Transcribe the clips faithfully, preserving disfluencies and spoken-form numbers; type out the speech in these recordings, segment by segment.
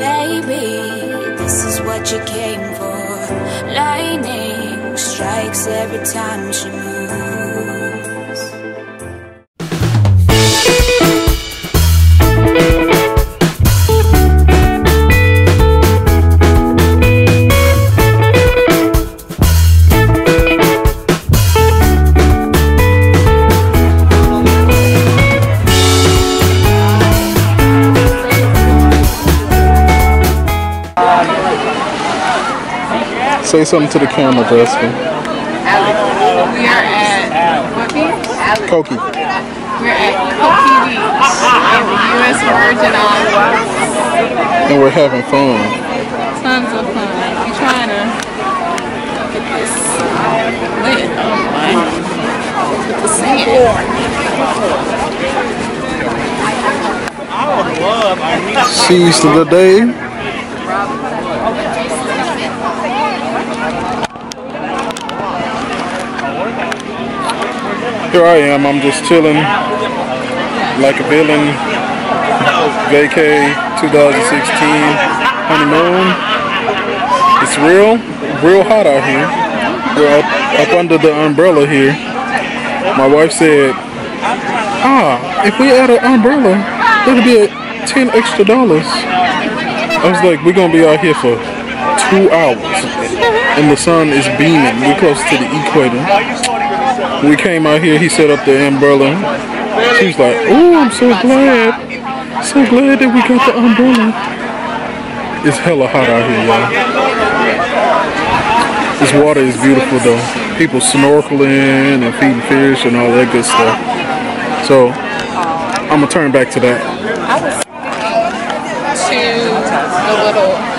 Baby, this is what you came for. Lightning strikes every time she moves. Say something to the camera, Justin. We are at what beach? Coki. We're at Coki Beach in the U S Virgin Islands. And we're having fun. Tons of fun. We're trying to get this lit. With the sand. I would love our seize the day. Here I am, I'm just chilling like a villain. Vacay twenty sixteen honeymoon. It's real, real hot out here. We're up, up under the umbrella here. My wife said, ah, if we add an umbrella, it'll be at ten extra dollars. I was like, we're gonna be out here for two hours and the sun is beaming. We're close to the equator. We came out here, he set up the umbrella. She's like, oh, I'm so glad. So glad that we got the umbrella. It's hella hot out here, y'all. This water is beautiful, though. People snorkeling and feeding fish and all that good stuff. So, I'm going to turn back to that. I was to the little...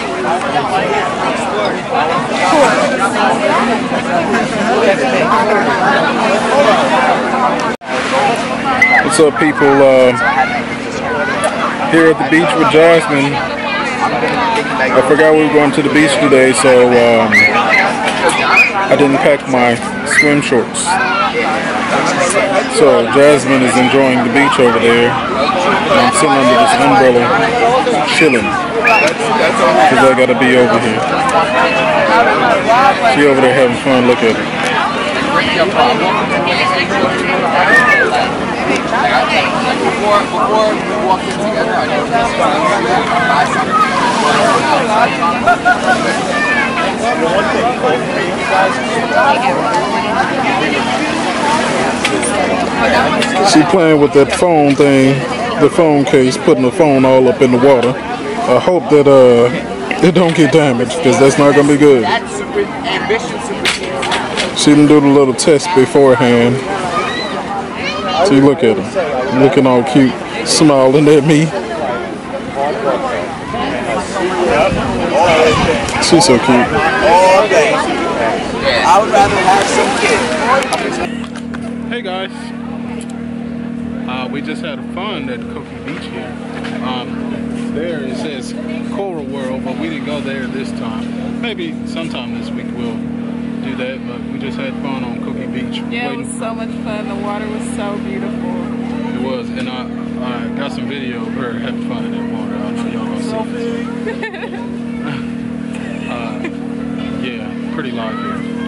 What's up, people? Uh, here at the beach with Jasmine. I forgot we were going to the beach today, so um, I didn't pack my swim shorts. So Jasmine is enjoying the beach over there. I'm sitting under this umbrella, chilling, because I gotta be over here. She over there having fun. Look at her. She playing with that phone thing, the phone case, putting the phone all up in the water. I hope that uh, it don't get damaged, because that's not gonna be good. She didn't do the little test beforehand. See, look at her. Looking all cute, smiling at me. She's so cute. I would rather have some kids. Hey guys. Uh, we just had fun at Coki Beach here. Um, there it says Coral World, but we didn't go there this time. Maybe sometime this week we'll do that, but we just had fun on Coki Beach. Yeah, waiting. It was so much fun. The water was so beautiful. It was, and I, I got some video of her having fun in that water. I know y'all gonna see this. uh, yeah, pretty live here.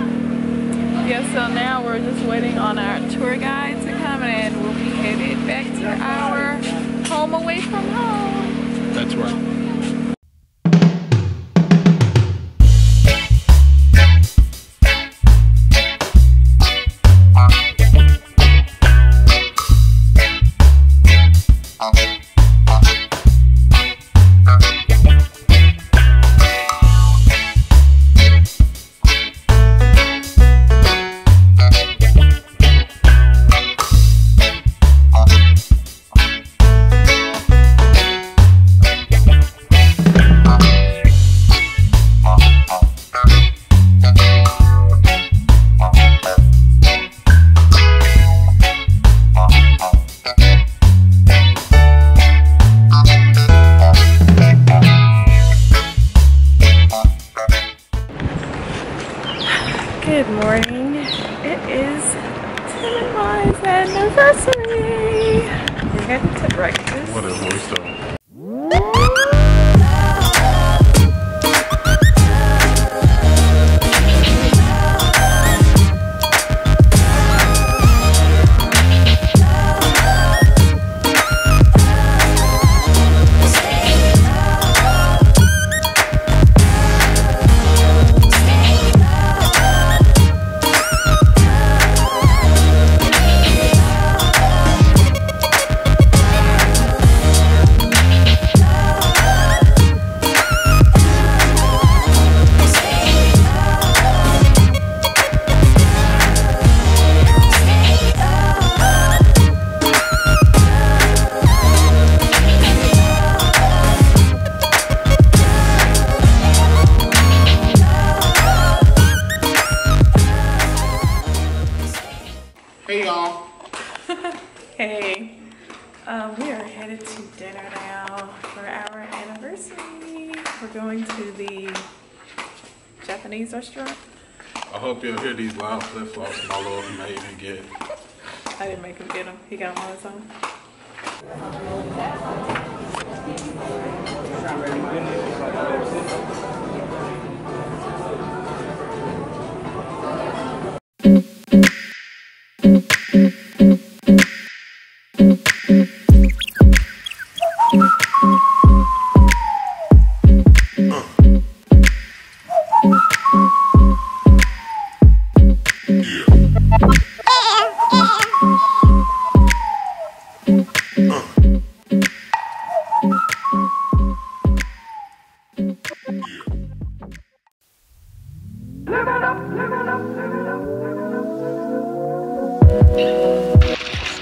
Yeah, so now we're just waiting on our tour guide to come, and we'll be headed back to our home away from home. That's right. dinner now for our anniversary. We're going to the Japanese restaurant. I hope you'll hear these loud flip-flops my Lord made him get. I didn't make him get them. He got them on his own.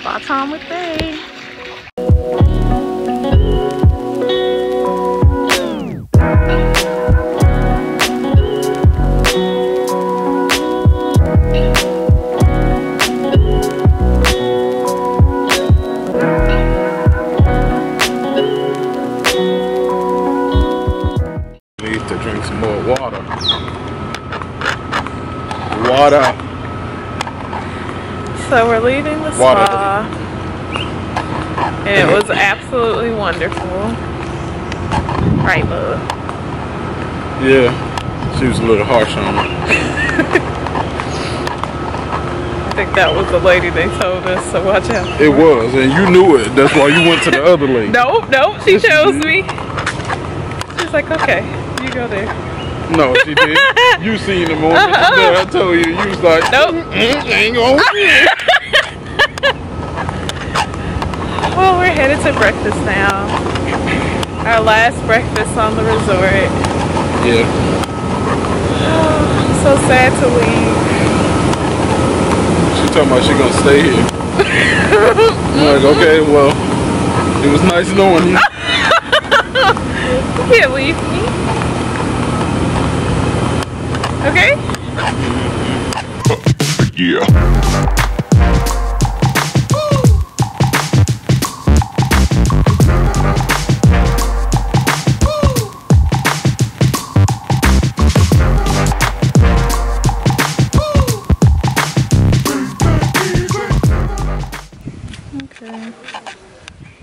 Spot time with Bae. Need to drink some more water. Water. So we're leaving the Water. spa, and it was absolutely wonderful. Right, love? Yeah, she was a little harsh on me. I think that was the lady they told us, so watch out. It was, and you knew it. That's why you went to the other lady. Nope, nope, she chose me. She's like, okay, you go there. No, she did. You seen the moment. Uh -huh. No, I told you. You was like, nope. Mm -mm, ain't gonna win. Well, we're headed to breakfast now. Our last breakfast on the resort. Yeah. Oh, I'm so sad to leave. She talking about she gonna stay here. I'm like, okay, well, it was nice knowing you. You can't leave me. Okay? Yeah. Okay.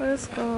Let's go.